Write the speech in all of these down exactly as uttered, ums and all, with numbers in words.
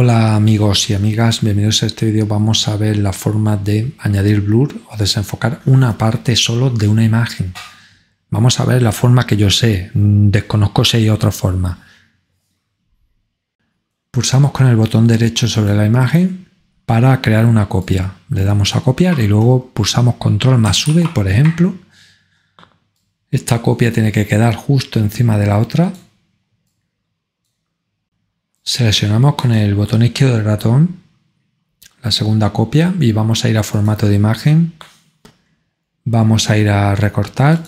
Hola amigos y amigas, bienvenidos a este vídeo. Vamos a ver la forma de añadir blur o desenfocar una parte solo de una imagen. Vamos a ver la forma que yo sé, desconozco si hay otra forma. Pulsamos con el botón derecho sobre la imagen para crear una copia. Le damos a copiar y luego pulsamos control más V, por ejemplo. Esta copia tiene que quedar justo encima de la otra. Seleccionamos con el botón izquierdo del ratón la segunda copia y vamos a ir a formato de imagen. Vamos a ir a recortar.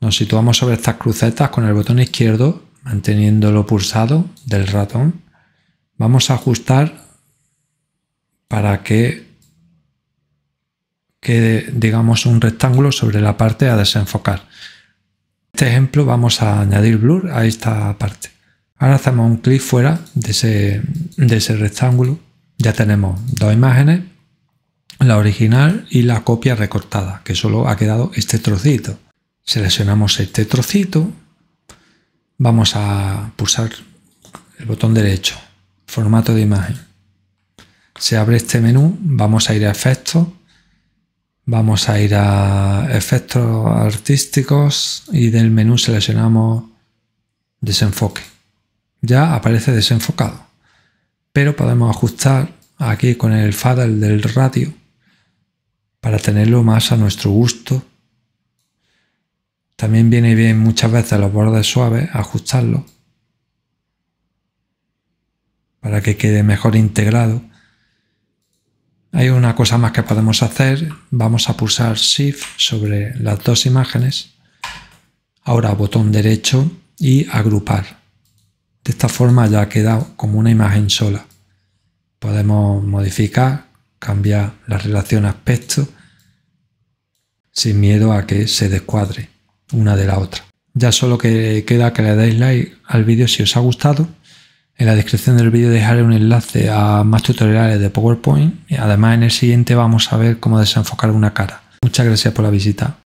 Nos situamos sobre estas crucetas con el botón izquierdo, manteniéndolo pulsado del ratón. Vamos a ajustar para que quede, digamos, un rectángulo sobre la parte a desenfocar. En este ejemplo vamos a añadir blur a esta parte. Ahora hacemos un clic fuera de ese, de ese rectángulo. Ya tenemos dos imágenes, la original y la copia recortada, que solo ha quedado este trocito. Seleccionamos este trocito, vamos a pulsar el botón derecho, formato de imagen. Se abre este menú, vamos a ir a efectos, vamos a ir a efectos artísticos y del menú seleccionamos desenfoque. Ya aparece desenfocado, pero podemos ajustar aquí con el fader del radio para tenerlo más a nuestro gusto. También viene bien muchas veces los bordes suaves, ajustarlo para que quede mejor integrado. Hay una cosa más que podemos hacer, vamos a pulsar Shift sobre las dos imágenes, ahora botón derecho y agrupar. De esta forma ya ha quedado como una imagen sola. Podemos modificar, cambiar la relación aspecto sin miedo a que se descuadre una de la otra. Ya solo que queda que le deis like al vídeo si os ha gustado. En la descripción del vídeo dejaré un enlace a más tutoriales de PowerPoint. Además, en el siguiente vamos a ver cómo desenfocar una cara. Muchas gracias por la visita.